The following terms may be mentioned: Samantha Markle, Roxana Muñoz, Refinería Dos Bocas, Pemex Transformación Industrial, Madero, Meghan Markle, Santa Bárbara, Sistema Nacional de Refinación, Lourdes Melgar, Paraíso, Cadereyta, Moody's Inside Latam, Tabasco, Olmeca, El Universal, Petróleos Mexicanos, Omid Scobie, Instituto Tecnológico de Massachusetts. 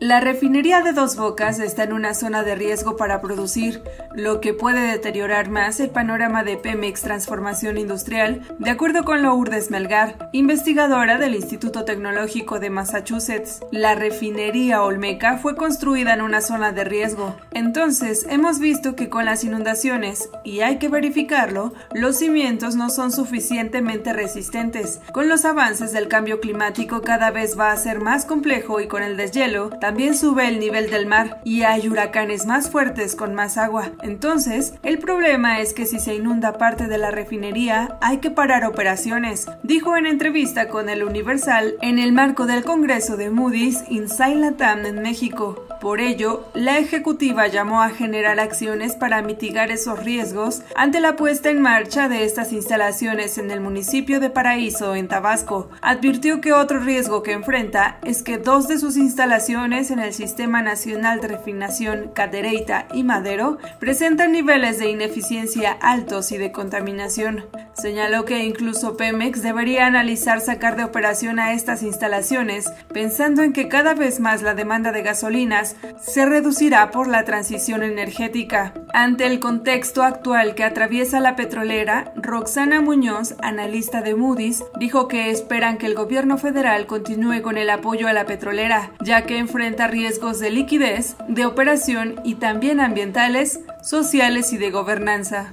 La refinería de Dos Bocas está en una zona de riesgo para producir, lo que puede deteriorar más el panorama de Pemex Transformación Industrial, de acuerdo con Lourdes Melgar, investigadora del Instituto Tecnológico de Massachusetts. La refinería Olmeca fue construida en una zona de riesgo, entonces hemos visto que con las inundaciones, y hay que verificarlo, los cimientos no son suficientemente resistentes. Con los avances del cambio climático cada vez va a ser más complejo y con el deshielo, también sube el nivel del mar y hay huracanes más fuertes con más agua. Entonces, el problema es que si se inunda parte de la refinería, hay que parar operaciones, dijo en entrevista con El Universal en el marco del Congreso de Moody's Inside Latam en México. Por ello, la ejecutiva llamó a generar acciones para mitigar esos riesgos ante la puesta en marcha de estas instalaciones en el municipio de Paraíso, en Tabasco. Advirtió que otro riesgo que enfrenta es que dos de sus instalaciones en el Sistema Nacional de Refinación, Cadereyta y Madero, presentan niveles de ineficiencia altos y de contaminación. Señaló que incluso Pemex debería analizar sacar de operación a estas instalaciones, pensando en que cada vez más la demanda de gasolinas se reducirá por la transición energética. Ante el contexto actual que atraviesa la petrolera, Roxana Muñoz, analista de Moody's, dijo que esperan que el gobierno federal continúe con el apoyo a la petrolera, ya que enfrenta riesgos de liquidez, de operación y también ambientales, sociales y de gobernanza.